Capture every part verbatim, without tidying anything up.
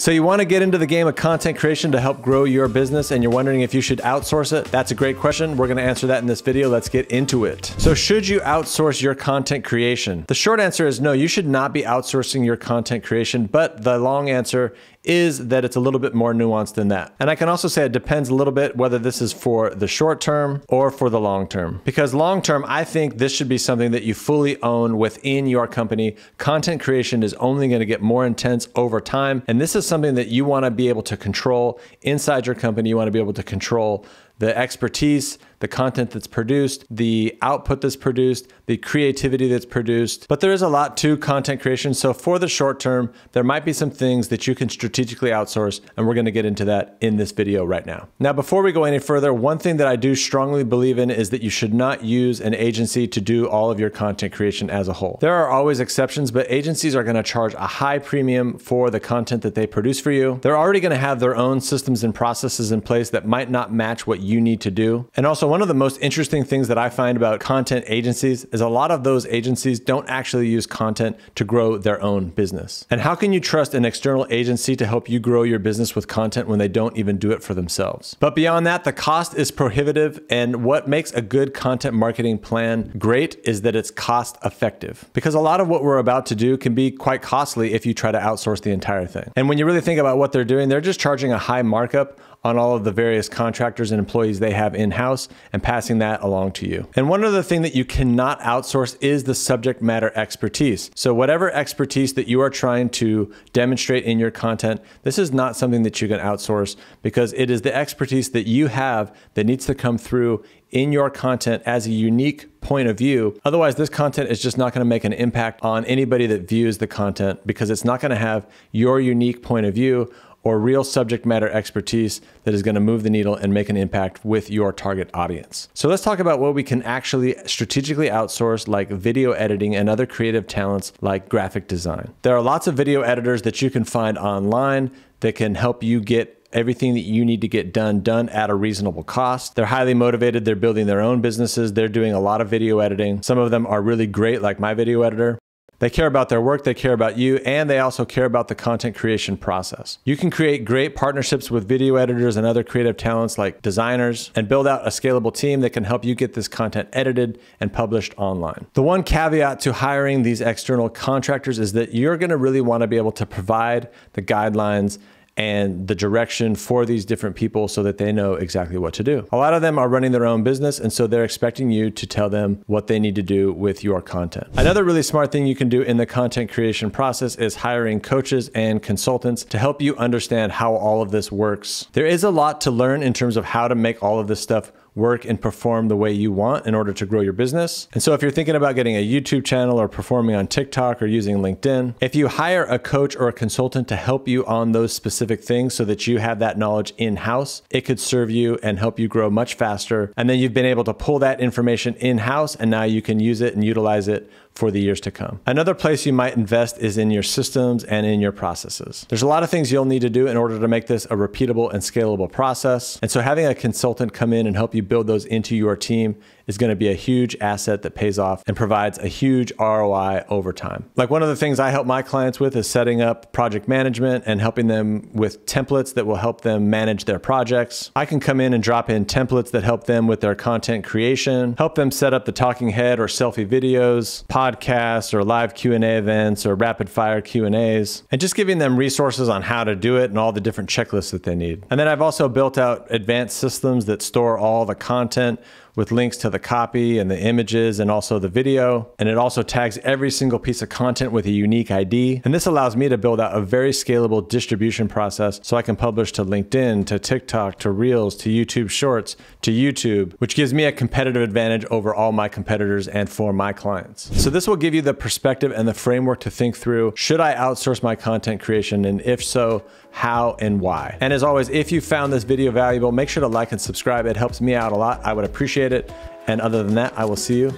So you want to get into the game of content creation to help grow your business and you're wondering if you should outsource it? That's a great question. We're going to answer that in this video. Let's get into it. So should you outsource your content creation? The short answer is no, you should not be outsourcing your content creation, but the long answer is that it's a little bit more nuanced than that. And I can also say it depends a little bit whether this is for the short term or for the long term. Because long term, I think this should be something that you fully own within your company. Content creation is only going to get more intense over time. And this is something that you want to be able to control inside your company. You want to be able to control the expertise, the content that's produced, the output that's produced, the creativity that's produced. But there is a lot to content creation. So for the short term, there might be some things that you can strategically outsource, and we're gonna get into that in this video right now. Now, before we go any further, one thing that I do strongly believe in is that you should not use an agency to do all of your content creation as a whole. There are always exceptions, but agencies are gonna charge a high premium for the content that they produce for you. They're already gonna have their own systems and processes in place that might not match what you need to do. And also, one of the most interesting things that I find about content agencies is a lot of those agencies don't actually use content to grow their own business. And how can you trust an external agency to help you grow your business with content when they don't even do it for themselves? But beyond that, the cost is prohibitive. And what makes a good content marketing plan great is that it's cost effective, because a lot of what we're about to do can be quite costly if you try to outsource the entire thing. And when you really think about what they're doing, they're just charging a high markup on all of the various contractors and employees they have in-house and passing that along to you. And one other thing that you cannot outsource is the subject matter expertise. So whatever expertise that you are trying to demonstrate in your content, this is not something that you can outsource, because it is the expertise that you have that needs to come through in your content as a unique point of view. Otherwise, this content is just not gonna make an impact on anybody that views the content, because it's not gonna have your unique point of view or real subject matter expertise that is gonna move the needle and make an impact with your target audience. So let's talk about what we can actually strategically outsource, like video editing and other creative talents like graphic design. There are lots of video editors that you can find online that can help you get everything that you need to get done, done at a reasonable cost. They're highly motivated. They're building their own businesses. They're doing a lot of video editing. Some of them are really great, like my video editor. They care about their work, they care about you, and they also care about the content creation process. You can create great partnerships with video editors and other creative talents like designers and build out a scalable team that can help you get this content edited and published online. The one caveat to hiring these external contractors is that you're gonna really wanna be able to provide the guidelines and the direction for these different people so that they know exactly what to do. A lot of them are running their own business, and so they're expecting you to tell them what they need to do with your content. Another really smart thing you can do in the content creation process is hiring coaches and consultants to help you understand how all of this works. There is a lot to learn in terms of how to make all of this stuff work and perform the way you want in order to grow your business. And so if you're thinking about getting a YouTube channel or performing on TikTok or using LinkedIn, if you hire a coach or a consultant to help you on those specific things so that you have that knowledge in-house, it could serve you and help you grow much faster. And then you've been able to pull that information in-house, and now you can use it and utilize it for the years to come. Another place you might invest is in your systems and in your processes. There's a lot of things you'll need to do in order to make this a repeatable and scalable process. And so having a consultant come in and help you build those into your team is gonna be a huge asset that pays off and provides a huge R O I over time. Like, one of the things I help my clients with is setting up project management and helping them with templates that will help them manage their projects. I can come in and drop in templates that help them with their content creation, help them set up the talking head or selfie videos, podcasts or live Q and A events or rapid fire Q and A's, and just giving them resources on how to do it and all the different checklists that they need. And then I've also built out advanced systems that store all the content with links to the copy and the images and also the video. And it also tags every single piece of content with a unique I D. And this allows me to build out a very scalable distribution process, so I can publish to LinkedIn, to TikTok, to Reels, to YouTube Shorts, to YouTube, which gives me a competitive advantage over all my competitors and for my clients. So this will give you the perspective and the framework to think through, should I outsource my content creation? And if so, how and why? And as always, if you found this video valuable, make sure to like and subscribe. It helps me out a lot. I would appreciate it. And other than that, I will see you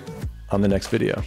on the next video.